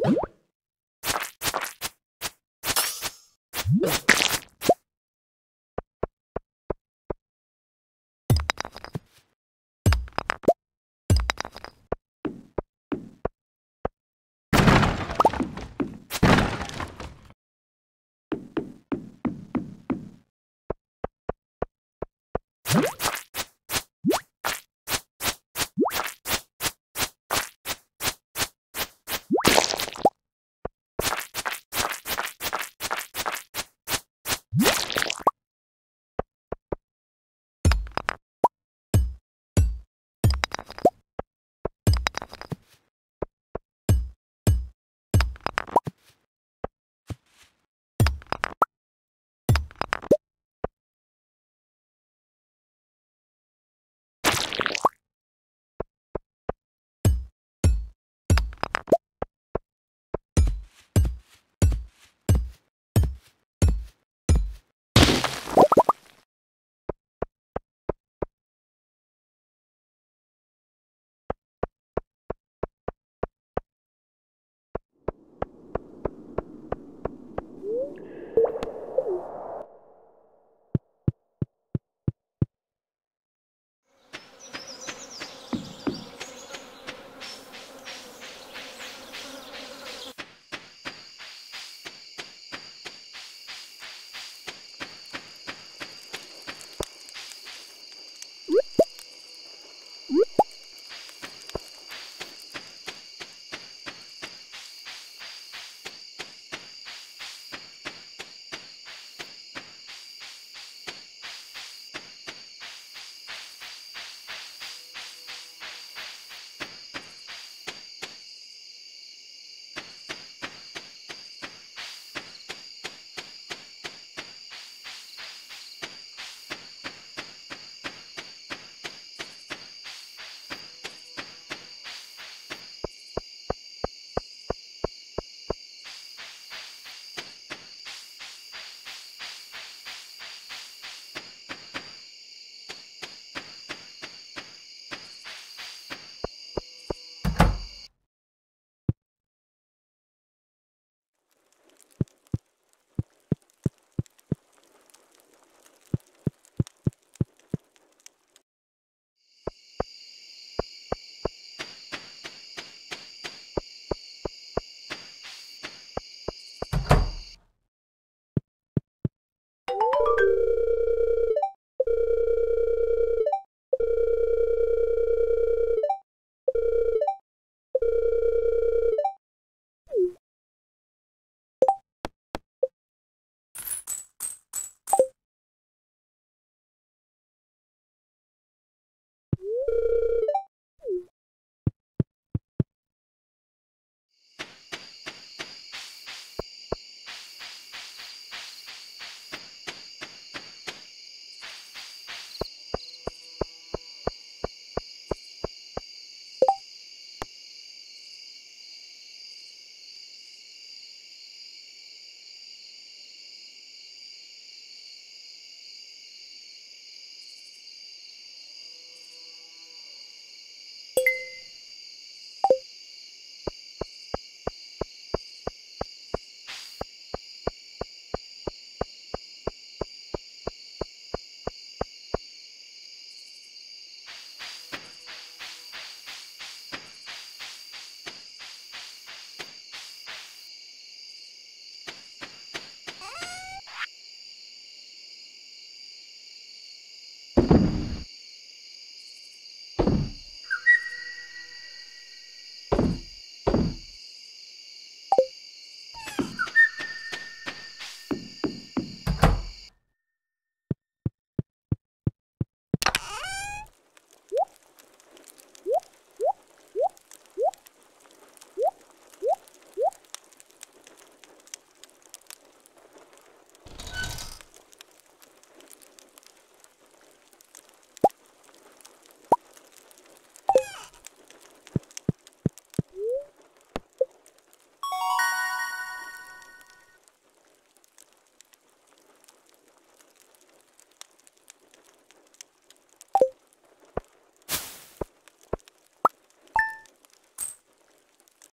What?